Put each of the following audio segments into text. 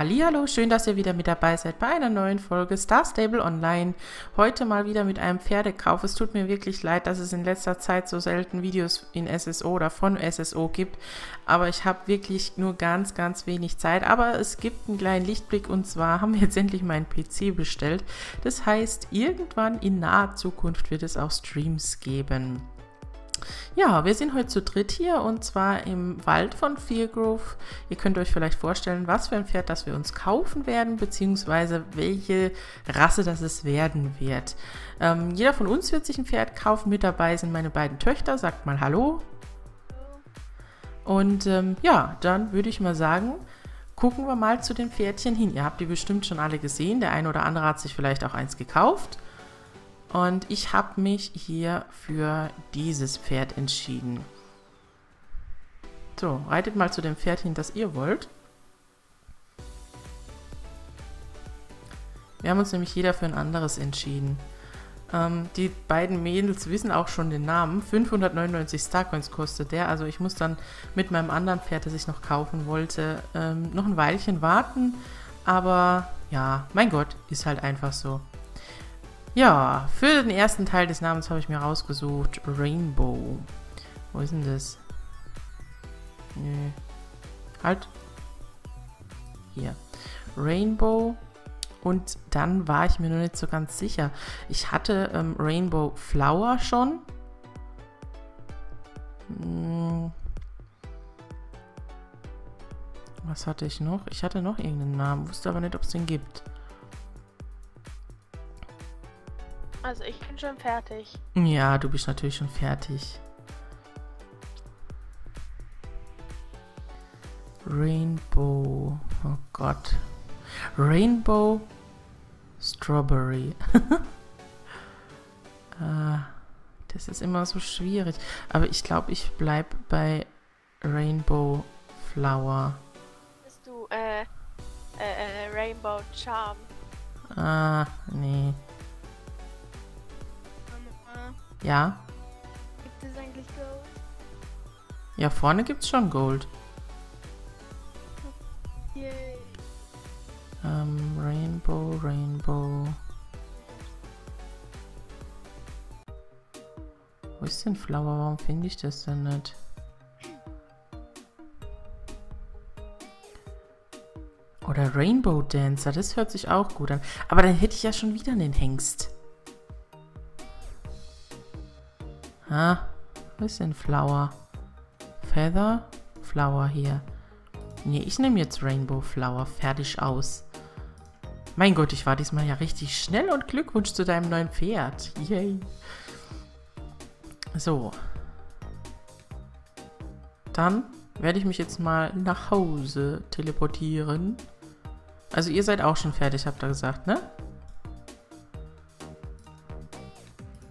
Hallihallo, schön, dass ihr wieder mit dabei seid bei einer neuen Folge Star Stable Online. Heute mal wieder mit einem Pferdekauf. Es tut mir wirklich leid, dass es in letzter Zeit so selten Videos in SSO oder von SSO gibt, aber ich habe wirklich nur ganz, ganz wenig Zeit. Aber es gibt einen kleinen Lichtblick, und zwar haben wir jetzt endlich meinen PC bestellt. Das heißt, irgendwann in naher Zukunft wird es auch Streams geben. Ja, wir sind heute zu dritt hier, und zwar im Wald von Firgrove. Ihr könnt euch vielleicht vorstellen, was für ein Pferd das wir uns kaufen werden, beziehungsweise welche Rasse das es werden wird. Jeder von uns wird sich ein Pferd kaufen. Mit dabei sind meine beiden Töchter. Sagt mal Hallo. Und ja, dann würde ich mal sagen, gucken wir mal zu den Pferdchen hin. Ihr habt die bestimmt schon alle gesehen. Der eine oder andere hat sich vielleicht auch eins gekauft. Und ich habe mich hier für dieses Pferd entschieden. So, reitet mal zu dem Pferd hin, das ihr wollt. Wir haben uns nämlich jeder für ein anderes entschieden. Die beiden Mädels wissen auch schon den Namen. 599 Starcoins kostet der. Also ich muss dann mit meinem anderen Pferd, das ich noch kaufen wollte, noch ein Weilchen warten. Aber ja, mein Gott, ist halt einfach so. Ja, für den ersten Teil des Namens habe ich mir rausgesucht Rainbow. Wo ist denn das? Nee. Halt. Hier. Rainbow. Und dann war ich mir noch nicht so ganz sicher. Ich hatte Rainbow Flower schon. Was hatte ich noch? Ich hatte noch irgendeinen Namen, wusste aber nicht, ob es den gibt. Also ich bin schon fertig. Ja, du bist natürlich schon fertig. Rainbow. Oh Gott. Rainbow Strawberry. Das ist immer so schwierig. Aber ich glaube, ich bleibe bei Rainbow Flower. Bist du Rainbow Charm? Ah, nee. Ja. Gibt es eigentlich Gold? Ja, vorne gibt es schon Gold. Yay. Rainbow. Wo ist denn Flower? Warum finde ich das denn nicht? Oder Rainbow Dancer, das hört sich auch gut an. Aber dann hätte ich ja schon wieder einen Hengst. Ah, was ist denn Flower? Feather? Flower hier. Nee, ich nehme jetzt Rainbow Flower. Fertig aus. Mein Gott, ich war diesmal ja richtig schnell, und Glückwunsch zu deinem neuen Pferd. Yay. So. Dann werde ich mich jetzt mal nach Hause teleportieren. Also ihr seid auch schon fertig, habt ihr gesagt, ne?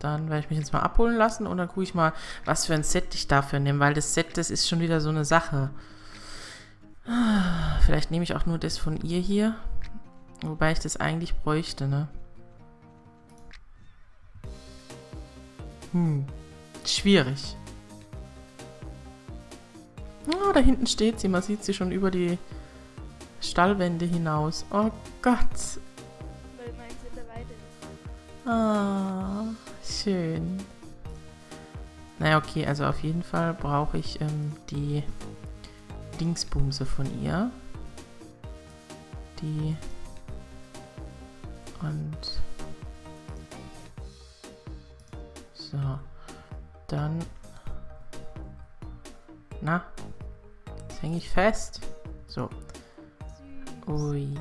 Dann werde ich mich jetzt mal abholen lassen, und dann gucke ich mal, was für ein Set ich dafür nehme, weil das Set, das ist schon wieder so eine Sache. Vielleicht nehme ich auch nur das von ihr hier, wobei ich das eigentlich bräuchte, ne? Schwierig. Oh, da hinten steht sie, man sieht sie schon über die Stallwände hinaus. Oh Gott. Ah, schön. Naja, okay, also auf jeden Fall brauche ich die Dingsbumse von ihr. Die und so. Dann. Na, jetzt hänge ich fest. So. Ui.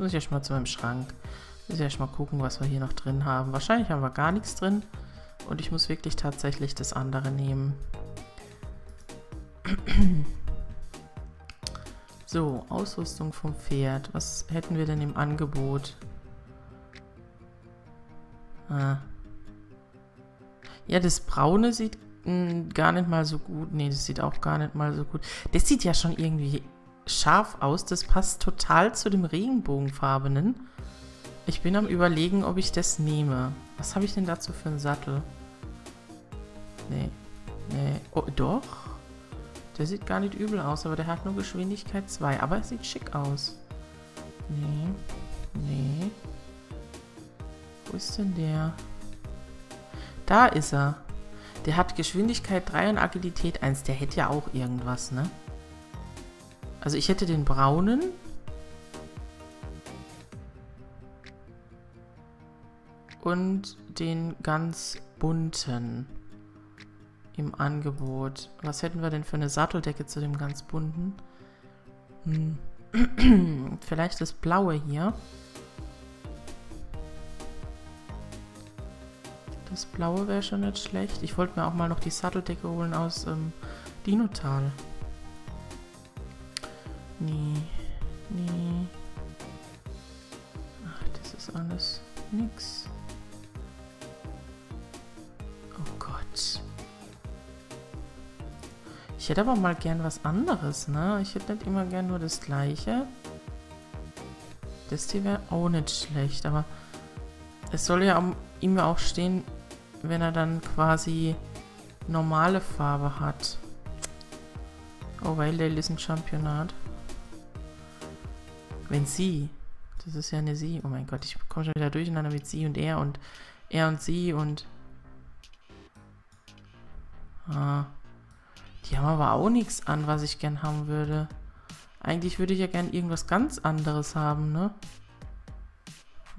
Muss ich ja schon mal zu meinem Schrank. Muss ich ja schon mal gucken, was wir hier noch drin haben. Wahrscheinlich haben wir gar nichts drin. Und ich muss wirklich tatsächlich das andere nehmen. So, Ausrüstung vom Pferd. Was hätten wir denn im Angebot? Ah. Ja, das Braune sieht gar nicht mal so gut. Nee, das sieht auch gar nicht mal so gut. Das sieht ja schon irgendwie scharf aus. Das passt total zu dem Regenbogenfarbenen. Ich bin am Überlegen, ob ich das nehme. Was habe ich denn dazu für einen Sattel? Nee. Nee. Oh, doch. Der sieht gar nicht übel aus, aber der hat nur Geschwindigkeit 2. Aber er sieht schick aus. Nee. Nee. Wo ist denn der? Da ist er. Der hat Geschwindigkeit 3 und Agilität 1. Der hätte ja auch irgendwas, ne? Also ich hätte den braunen. Und den ganz bunten im Angebot. Was hätten wir denn für eine Satteldecke zu dem ganz bunten? Hm. Vielleicht das blaue hier. Das blaue wäre schon nicht schlecht. Ich wollte mir auch mal noch die Satteldecke holen aus Dinotal. Nee, nee. Ach, das ist alles nix. Ich hätte aber mal gern was anderes, ne? Ich hätte nicht immer gern nur das Gleiche. Das hier wäre auch nicht schlecht, aber es soll ja ihm auch stehen, wenn er dann quasi normale Farbe hat. Oh, Waledale ist ein Championat. Wenn sie, das ist ja eine sie. Oh mein Gott, ich komme schon wieder durcheinander mit sie und er und er und sie und... Ah... Die haben aber auch nichts an, was ich gern haben würde. Eigentlich würde ich ja gern irgendwas ganz anderes haben, ne?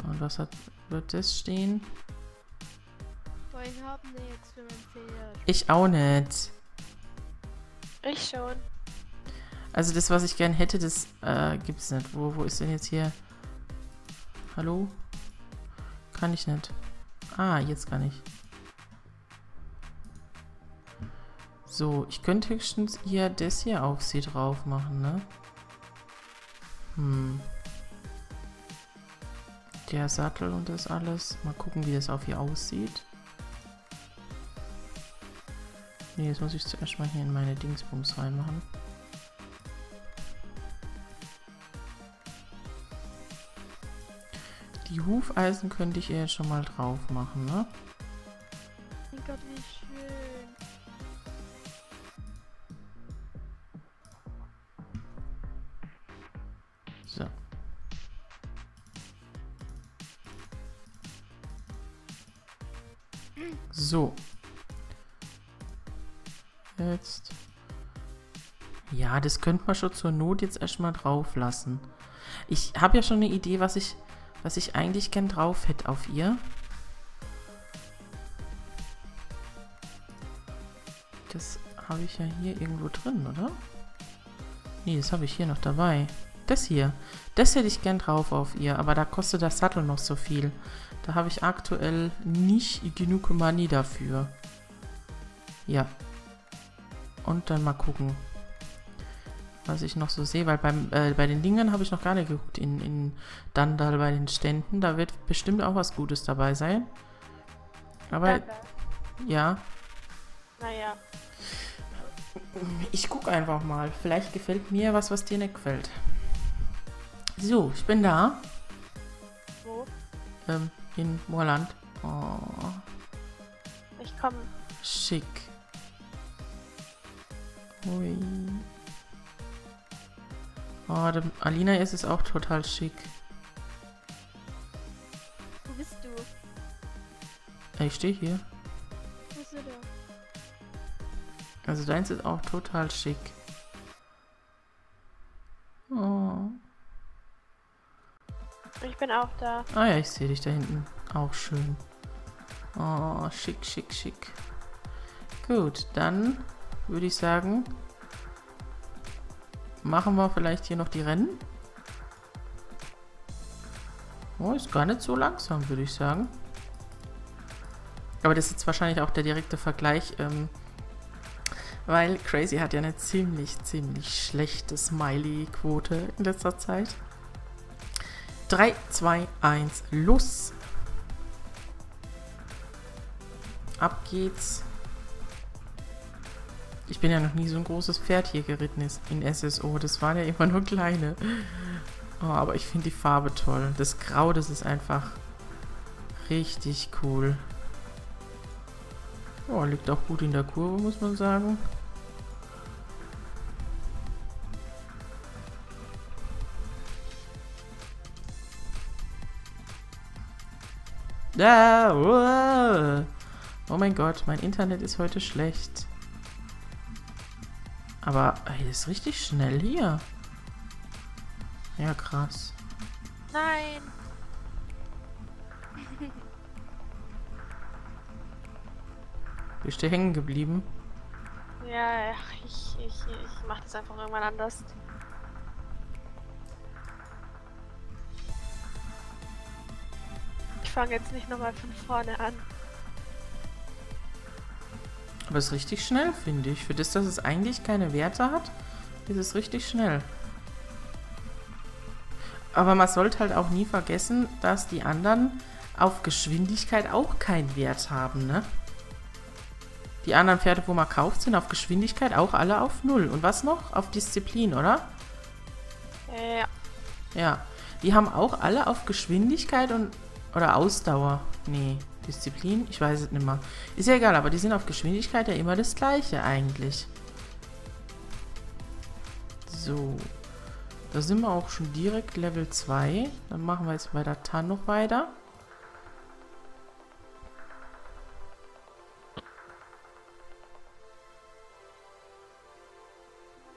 Und was hat, wird das stehen? Boah, ich hab nichts für mein Fehler. Ich auch nicht. Ich schon. Also das, was ich gern hätte, das gibt's nicht. Wo ist denn jetzt hier? Hallo? Kann ich nicht. Ah, jetzt kann ich. So, ich könnte höchstens ihr das hier auf sie drauf machen, ne? Hm. Der Sattel und das alles. Mal gucken, wie das auf ihr aussieht. Ne, jetzt muss ich zuerst mal hier in meine Dingsbums reinmachen. Die Hufeisen könnte ich ihr jetzt schon mal drauf machen, ne? Oh Gott, wie schön. So. Jetzt. Ja, das könnte man schon zur Not jetzt erstmal drauf lassen. Ich habe ja schon eine Idee, was ich eigentlich gern drauf hätte auf ihr. Das habe ich ja hier irgendwo drin, oder? Nee, das habe ich hier noch dabei. Das hier. Das hätte ich gern drauf auf ihr, aber da kostet der Sattel noch so viel. Da habe ich aktuell nicht genug Money dafür. Ja. Und dann mal gucken, was ich noch so sehe. Weil bei den Dingern habe ich noch gar nicht geguckt. In Dandal bei den Ständen. Da wird bestimmt auch was Gutes dabei sein. Aber... Ja. Naja. Ich gucke einfach mal. Vielleicht gefällt mir was dir nicht gefällt. So, ich bin da. Wo? In Moorland. Oh. Ich komme. Schick. Ui. Oh, dem Alina ist es auch total schick. Wo bist du? Ich stehe hier. Wo bist du da? Also deins ist auch total schick. Oh. Ich bin auch da. Ah ja, ich sehe dich da hinten. Auch schön. Oh, schick, schick, schick. Gut, dann würde ich sagen, machen wir vielleicht hier noch die Rennen. Oh, ist gar nicht so langsam, würde ich sagen. Aber das ist jetzt wahrscheinlich auch der direkte Vergleich, weil Crazy hat ja eine ziemlich, ziemlich schlechte Smiley-Quote in letzter Zeit. 3, 2, 1, los! Ab geht's. Ich bin ja noch nie so ein großes Pferd hier geritten in SSO. Das waren ja immer nur kleine. Oh, aber ich finde die Farbe toll. Das Grau, das ist einfach richtig cool. Oh, liegt auch gut in der Kurve, muss man sagen. Oh mein Gott, mein Internet ist heute schlecht. Aber ey, das ist richtig schnell hier. Ja, krass. Nein. Bist du hängen geblieben? Ja, ich mach das einfach irgendwann anders. Ich fange jetzt nicht nochmal von vorne an. Aber es ist richtig schnell, finde ich. Für das, dass es eigentlich keine Werte hat, ist es richtig schnell. Aber man sollte halt auch nie vergessen, dass die anderen auf Geschwindigkeit auch keinen Wert haben, ne? Die anderen Pferde, wo man kauft, sind auf Geschwindigkeit auch alle auf 0. Und was noch? Auf Disziplin, oder? Ja. Ja. Die haben auch alle auf Geschwindigkeit und... Oder Ausdauer. Nee, Disziplin? Ich weiß es nicht mehr. Ist ja egal, aber die sind auf Geschwindigkeit ja immer das Gleiche eigentlich. So. Da sind wir auch schon direkt Level 2. Dann machen wir jetzt bei der Tan noch weiter.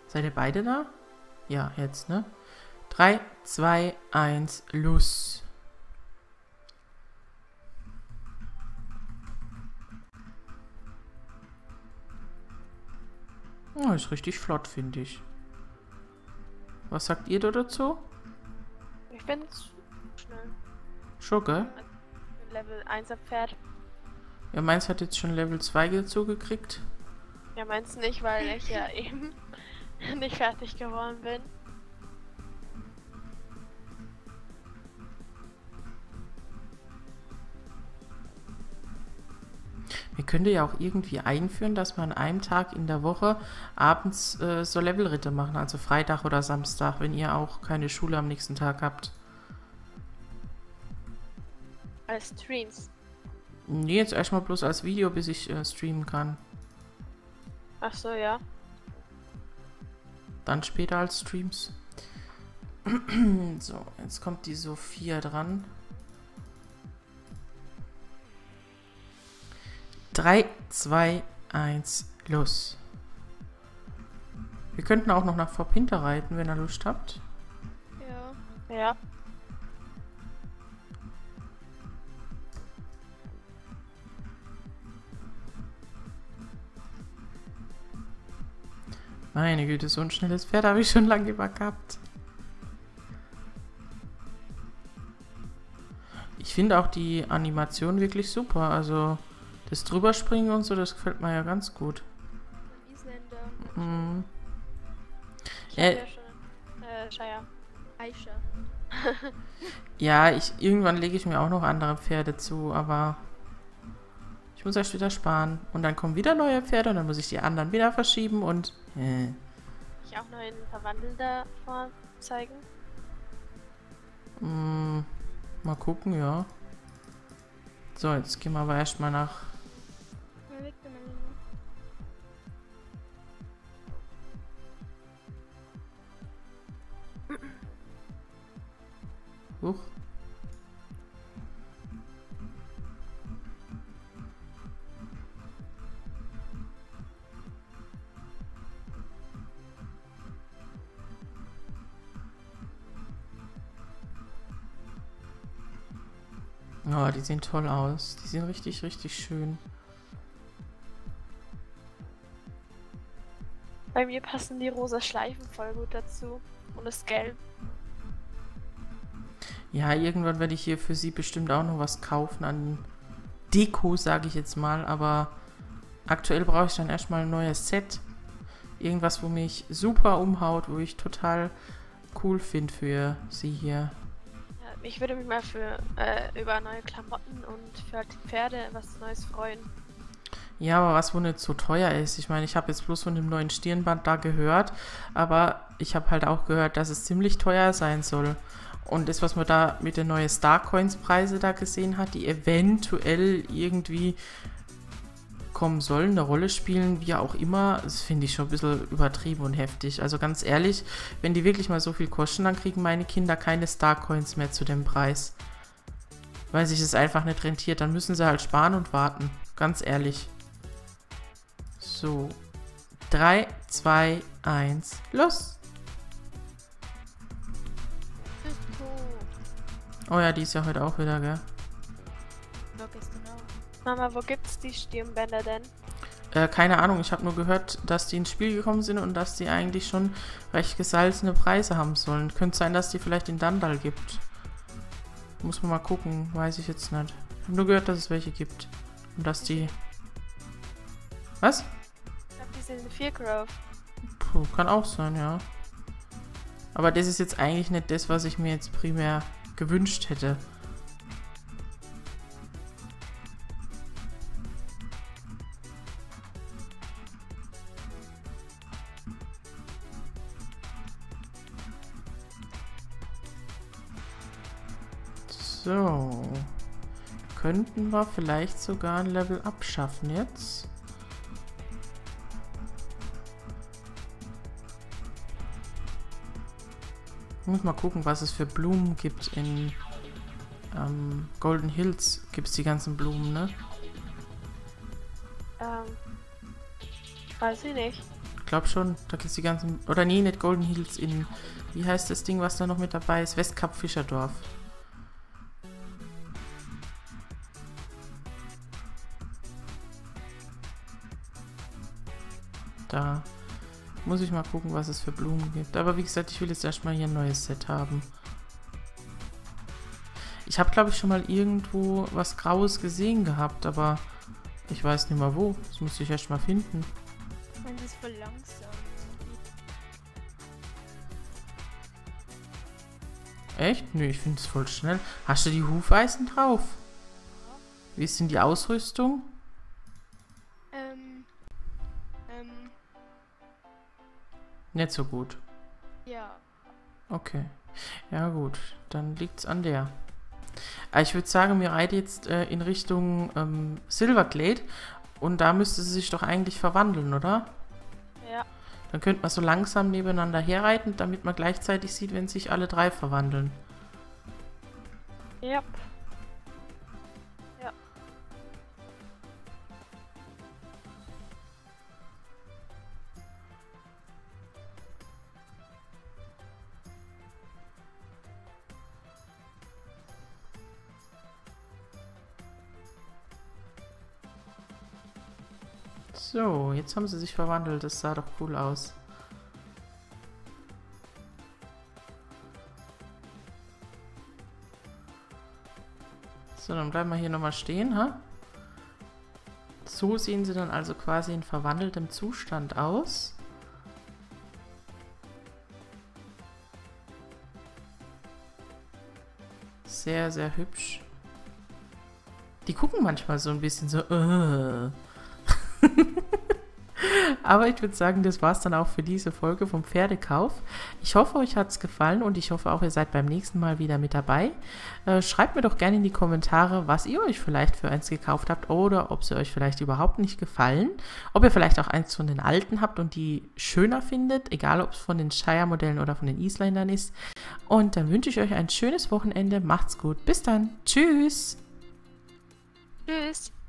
Seid ihr beide da? Ja, jetzt, ne? 3, 2, 1, los! Ja, ist richtig flott, finde ich. Was sagt ihr da dazu? Ich bin schnell. Schon, gell? Level 1er Pferd. Ja, meins hat jetzt schon Level 2 dazu gekriegt. Ja, meins nicht, weil ich ja eben nicht fertig geworden bin. Wir könnten ja auch irgendwie einführen, dass wir an einem Tag in der Woche abends so Levelritte machen, also Freitag oder Samstag, wenn ihr auch keine Schule am nächsten Tag habt. Als Streams? Nee, jetzt erstmal bloß als Video, bis ich streamen kann. Ach so, ja. Dann später als Streams. So, jetzt kommt die Sophia dran. 3, 2, 1, los. Wir könnten auch noch nach Vorpinter reiten, wenn ihr Lust habt. Ja. Ja. Meine Güte, so ein schnelles Pferd habe ich schon lange übergehabt. Ich finde auch die Animation wirklich super. Also das Drüberspringen und so, das gefällt mir ja ganz gut. Mhm. Ja schon, Aisha. Ja, irgendwann lege ich mir auch noch andere Pferde zu, aber ich muss erst wieder sparen. Und dann kommen wieder neue Pferde und dann muss ich die anderen wieder verschieben und... Ich auch noch in verwandelter Form zeigen? Mal gucken, ja. So, jetzt gehen wir aber erstmal nach... Huch. Oh, die sehen toll aus. Die sehen richtig, richtig schön. Bei mir passen die rosa Schleifen voll gut dazu. Und das Gelb. Ja, irgendwann werde ich hier für sie bestimmt auch noch was kaufen an Deko, sage ich jetzt mal. Aber aktuell brauche ich dann erstmal ein neues Set. Irgendwas, wo mich super umhaut, wo ich total cool finde für sie hier. Ich würde mich mal für über neue Klamotten und für die Pferde was Neues freuen. Ja, aber was wohl nicht so teuer ist. Ich meine, ich habe jetzt bloß von dem neuen Stirnband da gehört, aber ich habe halt auch gehört, dass es ziemlich teuer sein soll. Und das, was man da mit den neuen Starcoins-Preise da gesehen hat, die eventuell irgendwie kommen sollen, eine Rolle spielen, wie auch immer, das finde ich schon ein bisschen übertrieben und heftig. Also ganz ehrlich, wenn die wirklich mal so viel kosten, dann kriegen meine Kinder keine Starcoins mehr zu dem Preis. weil sich das einfach nicht rentiert. Dann müssen sie halt sparen und warten. Ganz ehrlich. So. 3, 2, 1, los! Oh ja, die ist ja heute auch wieder, gell? Mama, wo gibt's die Stirnbänder denn? Keine Ahnung, ich habe nur gehört, dass die ins Spiel gekommen sind und dass die eigentlich schon recht gesalzene Preise haben sollen. Könnte sein, dass die vielleicht in Dandal gibt. Muss man mal gucken, weiß ich jetzt nicht. Ich habe nur gehört, dass es welche gibt. Und dass die... Was? Ich glaube, die sind in Firgrove. Puh, kann auch sein, ja. Aber das ist jetzt eigentlich nicht das, was ich mir jetzt primär gewünscht hätte. So, könnten wir vielleicht sogar ein Level abschaffen jetzt. Ich muss mal gucken, was es für Blumen gibt in Golden Hills. Gibt es die ganzen Blumen, ne? Weiß ich nicht. Ich glaube schon, da gibt es die ganzen... Oder nee, nicht Golden Hills in... Wie heißt das Ding, was da noch mit dabei ist? Westkap Fischerdorf. Da muss ich mal gucken, was es für Blumen gibt. Aber wie gesagt, ich will jetzt erstmal hier ein neues Set haben. Ich habe, glaube ich, schon mal irgendwo was Graues gesehen gehabt, aber ich weiß nicht mal wo. Das muss ich erstmal finden. Das ist voll langsam. Echt? Nö, ich finde es voll schnell. Hast du die Hufeisen drauf? Ja. Wie ist denn die Ausrüstung? Nicht so gut. Ja. Okay. Ja gut, dann liegt's an der. Ich würde sagen, wir reiten jetzt in Richtung Silverglade und da müsste sie sich doch eigentlich verwandeln, oder? Ja. Dann könnte man so langsam nebeneinander herreiten, damit man gleichzeitig sieht, wenn sich alle drei verwandeln. Ja. So, jetzt haben sie sich verwandelt. Das sah doch cool aus. So, dann bleiben wir hier nochmal stehen, ha? So sehen sie dann also quasi in verwandeltem Zustand aus. Sehr, sehr hübsch. Die gucken manchmal so ein bisschen so... Aber ich würde sagen, das war's dann auch für diese Folge vom Pferdekauf. Ich hoffe, euch hat's gefallen und ich hoffe auch, ihr seid beim nächsten Mal wieder mit dabei. Schreibt mir doch gerne in die Kommentare, was ihr euch vielleicht für eins gekauft habt oder ob sie euch vielleicht überhaupt nicht gefallen. Ob ihr vielleicht auch eins von den alten habt und die schöner findet, egal ob es von den Shire-Modellen oder von den Isländern ist. Und dann wünsche ich euch ein schönes Wochenende. Macht's gut. Bis dann. Tschüss. Tschüss.